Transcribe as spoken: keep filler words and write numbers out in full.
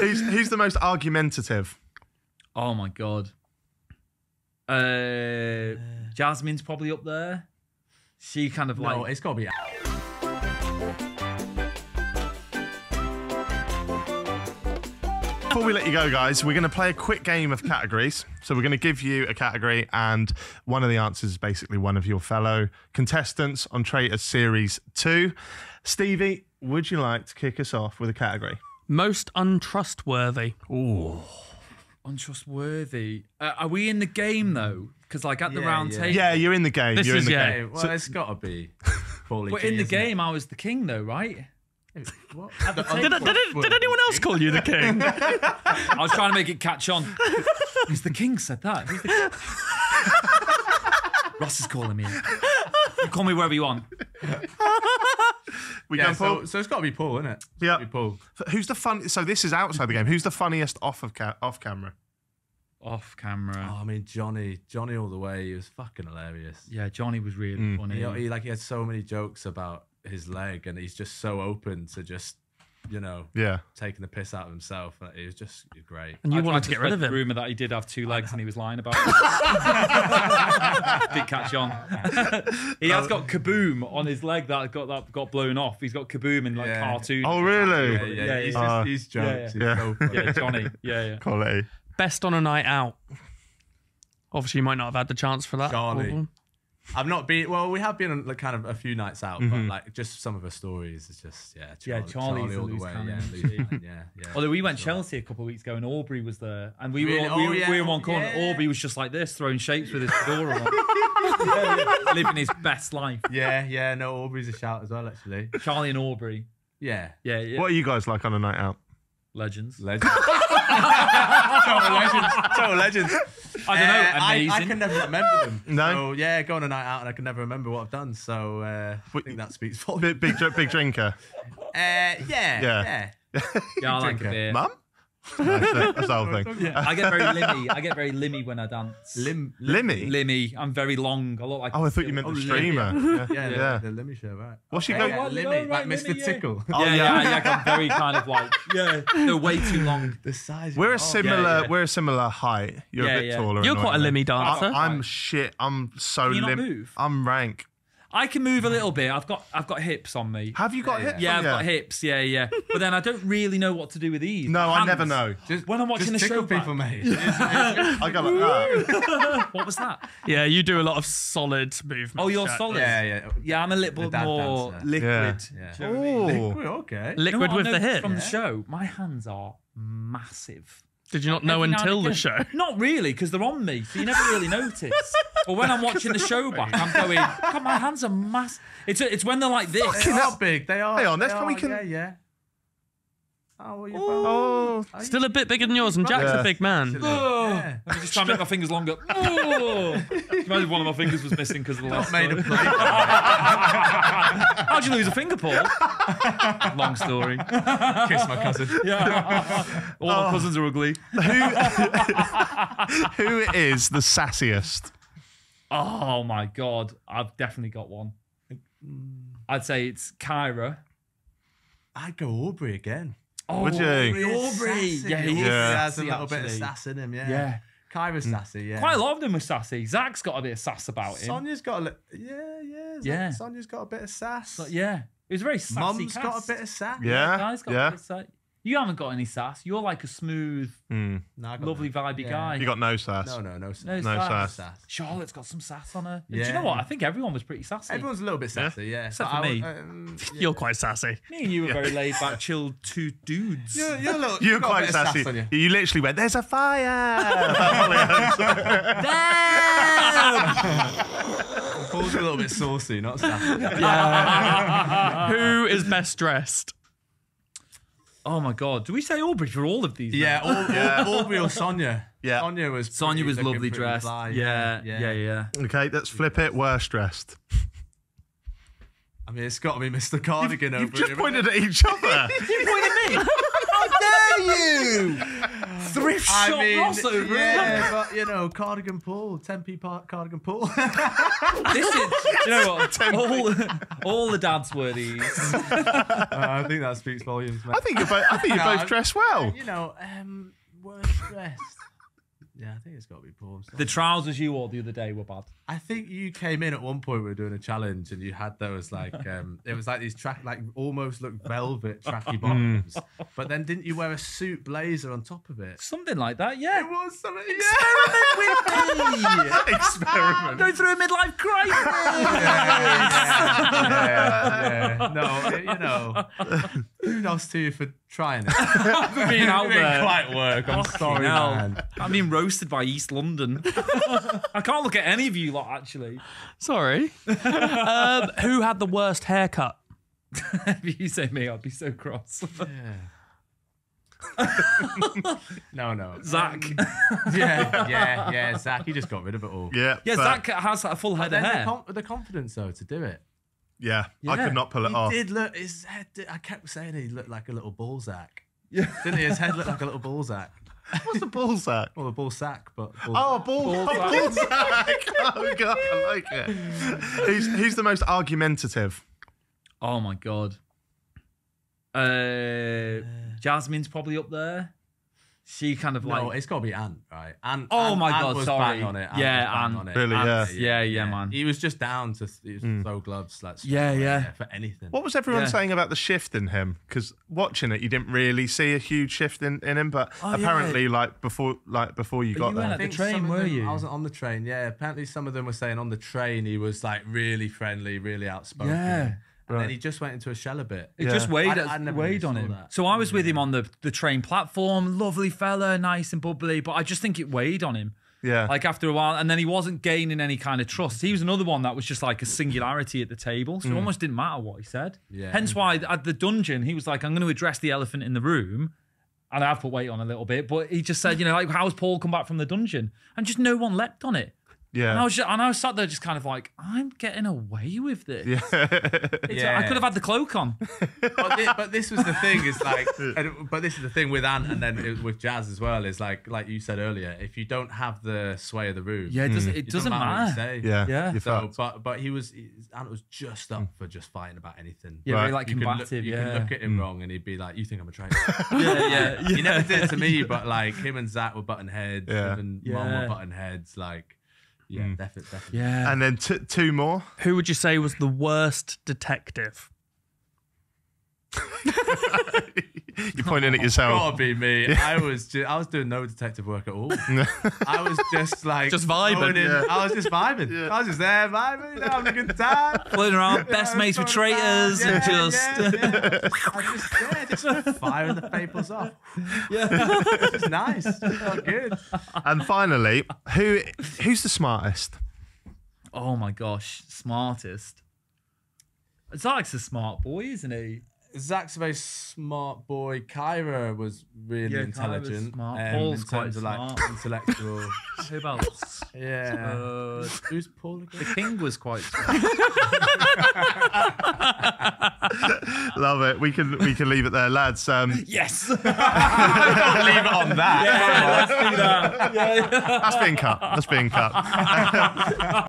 Who's, who's the most argumentative? Oh, my God. Uh, Jasmine's probably up there. She kind of like... No, it's got to be... Before we let you go, guys, we're going to play a quick game of categories. So we're going to give you a category, and one of the answers is basically one of your fellow contestants on Traitor Series two. Stevie, would you like to kick us off with a category? Most untrustworthy. Ooh. Untrustworthy. Uh, are we in the game, though? Because, like, at yeah, the round yeah. table... Yeah, you're in the game. This you're is, in the yeah. game. Well, so, it's got to be Paulie But G, in the game, it? I was the king, though, right? What? Did, did, did, did anyone else call you the king? I was trying to make it catch on. Because the king said that. Who's the king? Ross is calling me. You call me wherever you want. We yeah, done, Paul? So, so it's got to be Paul, isn't it? Yeah. Paul. Who's the fun? So this is outside the game. Who's the funniest off of ca off camera? Off camera. Oh, I mean, Johnny, Johnny all the way. He was fucking hilarious. Yeah, Johnny was really mm. funny. He, he like he had so many jokes about his leg, and he's just so open to just, you know, yeah, taking the piss out of himself. It was just great. And you I wanted to get rid of him. Rumor that he did have two legs and he was lying about it. Did catch on. He has got Kaboom on his leg that got that got blown off. He's got Kaboom in like yeah. cartoon. Oh really? Yeah, yeah, yeah. He's just uh, he's jokes. Yeah, yeah. He's yeah. yeah, Johnny. Yeah, yeah. Quality. Best on a night out. Obviously, you might not have had the chance for that. Charlie. I've not been, well, we have been on like kind of a few nights out, mm-hmm. but like just some of her stories is just, yeah. Charlie, yeah, Charlie's Charlie all the way. Yeah, yeah, yeah. Although we went sure. Chelsea a couple of weeks ago and Aubrey was there and we really? were on, we, oh, yeah. we were on corner. Yeah. Aubrey was just like this, throwing shapes with his fedora on. yeah, yeah. Living his best life. Yeah, yeah, no, Aubrey's a shout as well, actually. Charlie and Aubrey. Yeah. Yeah, yeah. What are you guys like on a night out? Legends. Legends. Total legends. Total legends. I don't know. Uh, amazing. I, I can never remember them. No. So, yeah, go on a night out and I can never remember what I've done. So uh, I think that speaks for big, big, big drinker. Uh, yeah. Yeah. Yeah. yeah I like drinker. a beer. Mum? That's, that's the whole thing. Yeah. I get very limmy. I get very limmy when I dance. Lim, lim limmy? Limmy. I'm very long. I look like. Oh, I thought you meant oh, the streamer. Yeah. Yeah, yeah, yeah. The limmy show, right? What's she going? Yeah, yeah, limmy, right, like limmy, Mister Yeah. Tickle. Oh, yeah, yeah, yeah. Like I'm very kind of like. Yeah, they're way too long. The size. We're a similar. Yeah, yeah. We're a similar height. You're yeah, a bit yeah. taller. You're quite a limmy dancer. I, I'm shit. I'm so limmy. I'm rank. I can move a little bit. I've got I've got hips on me. Have you got yeah, hips? Yeah, I've yeah. got hips. Yeah, yeah. But then I don't really know what to do with these. No, hands. I never know. Just, when I'm watching just a show, people, mate. I go like that. What was that? Yeah, you do a lot of solid movements. Oh, you're solid. Yeah, yeah. Yeah, I'm a little bit more dancer. liquid. Yeah. Yeah. Oh, liquid, okay. Liquid you know with the hip. From yeah. the show, my hands are massive. Did you not know Every until the show? Not really, because they're on me, so you never really notice. Or when I'm watching the show back, I'm going, God, my hands are massive. It's a, it's when they're like this. Fucking how big they are. Hang on, that's how we can. Yeah, yeah. Oh, well, oh. oh, still a bit bigger than yours, and Jack's yeah. a big man. Oh. Yeah. Let me just try and make my fingers longer. Oh. Imagine one of my fingers was missing because of the last made a play. How'd you lose a finger, Paul? Long story. Kiss my cousin. Yeah. All oh. my cousins are ugly. Who, who is the sassiest? Oh, my God. I've definitely got one. I'd say it's Kyra. I'd go Aubrey again. Oh, would you? Aubrey, Aubrey. yeah, he yeah. has a little actually. bit of sass in him, yeah. yeah. Kyra's mm. sassy, yeah. Quite a lot of them are sassy. Zach's got a bit of sass about him. Sonia's got a little, yeah, yeah, yeah. Sonia's got a bit of sass. But yeah, it was very sassy. Mum's cast. got a bit of sass. Yeah, yeah. Got yeah. A bit of sass. You haven't got any sass. You're like a smooth, mm. no, lovely, no. vibey yeah. guy. You got no sass. No, no, no sass. No, no sass. sass. Charlotte's got some sass on her. Yeah. Do you know what? I think everyone was pretty sassy. Everyone's a little bit sassy, yeah. yeah. Except but for I, me. Um, yeah. You're quite sassy. Me and you were yeah. very laid back, chilled two dudes. You're, you're, little, you're quite sassy. Sass you. you literally went, there's a fire. Damn! Paul's a little bit saucy, not sassy. Yeah. Who is best dressed? Oh my God! Do we say Aubrey for all of these? Yeah, all, yeah. Aubrey or Sonia. Yeah, Sonia was pretty, Sonia was lovely dressed. Fly, yeah, yeah, yeah, yeah, yeah. Okay, let's flip it. Worst dressed. I mean, it's got to be Mister Cardigan. You've, you've over just here, pointed at each other. You pointed at me. How dare you? Thrift I shot mean, Ross over. Yeah, but you know, Cardigan Paul, Tempe Park, Cardigan Paul. This is, you know what? All, all the dads were these. uh, I think that speaks volumes, mate. I think you both. I think you no, both dress well. You know, um, worst dressed. Yeah, I think it's got to be Paul. The trousers you wore the other day were bad. I think you came in at one point. We were doing a challenge, and you had those like um, it was like these track, like almost look velvet tracky bottoms. But then didn't you wear a suit blazer on top of it? Something like that, yeah. It was something. Experiment yeah. with me. Experiment. Go through a midlife crisis. yeah, yeah, yeah. No, it, you know. Kudos to you for trying it. For being out there. It didn't quite work. I'm sorry, man. I'm being roasted by East London. I can't look at any of you lot, actually. Sorry. um, who had the worst haircut? If you say me, I'd be so cross. Yeah. no, no. Zach. Um, yeah, yeah, yeah. Zach, he just got rid of it all. Yeah, yeah. Zach has a full head of hair. The, com the confidence, though, to do it. Yeah, yeah, I could not pull it he off. He did look, his head, did, I kept saying he looked like a little ballsack. Yeah. Didn't he? His head looked like a little ballsack. What's a ballsack? Well, a ballsack, but... Ball oh, a ball, ballsack. Ball oh, God, I like it. Who's, who's the most argumentative? Oh, my God. Uh, Jasmine's probably up there. She kind of like... No, it's got to be Ant, right? Ant, oh, Ant, my God, Ant was sorry. Bang on it. Ant yeah, Ant. On it. Really, Ant, yeah. Yeah, yeah. Yeah, man. He was just down to th mm. throw gloves. Like, yeah, yeah. For anything. What was everyone yeah. saying about the shift in him? Because watching it, you didn't really see a huge shift in, in him, but oh, apparently, yeah. like, before like before you but got you there. You the train, were them, you? I wasn't on the train, yeah. Apparently, some of them were saying on the train he was, like, really friendly, really outspoken. Yeah. And right. then he just went into a shell a bit. It yeah. just weighed, I, I never weighed really on him. That. So I was yeah. with him on the, the train platform. Lovely fella, nice and bubbly. But I just think it weighed on him. Yeah. Like after a while. And then he wasn't gaining any kind of trust. He was another one that was just like a singularity at the table. So mm. it almost didn't matter what he said. Yeah. Hence why at the dungeon, he was like, I'm going to address the elephant in the room. And I've put weight on a little bit. But he just said, you know, like, how's Paul come back from the dungeon? And just no one leapt on it. Yeah. And I was just, and I was sat there just kind of like, I'm getting away with this. Yeah. Yeah. A, I could have had the cloak on. But, this, but this was the thing, is like, and, but this is the thing with Ant and then it, with Jazz as well, is like, like you said earlier, if you don't have the sway of the room, yeah, it doesn't, it doesn't matter. matter. Yeah, yeah. So, but but he was he, Ant was just up for just fighting about anything. Yeah, right. Very like combative. You can look, yeah. look at him mm. wrong, and he'd be like, "You think I'm a traitor?" yeah, yeah, yeah. He never did to me, but like him and Zach were button heads, yeah. and yeah. Mom were button heads, like. Yeah, mm. definitely, definitely. Yeah. And then t two more. Who would you say was the worst detective? You're pointing at yourself. Gotta be me. Yeah. I was just, I was doing no detective work at all. I was just like just vibing. Yeah. I was just vibing. Yeah. I was just there vibing, you know, having a good time. Floating around, best yeah, mates with traitors, yeah, and just yeah, yeah. I just, yeah, just firing the papers off. Yeah, it's nice. It felt good. And finally, who who's the smartest? Oh my gosh, smartest. Zach's a smart boy, isn't he? Zach's a very smart boy. Kyra was really yeah, intelligent. Kyra was smart. Um, Paul's in quite smart. Like, intellectual. Who else? Yeah. Uh, who's Paul again? The king was quite smart. Love it. We can we can leave it there, lads. Um, yes. Leave it on that. Yeah, let's do that. Yeah. That's being cut. That's being cut.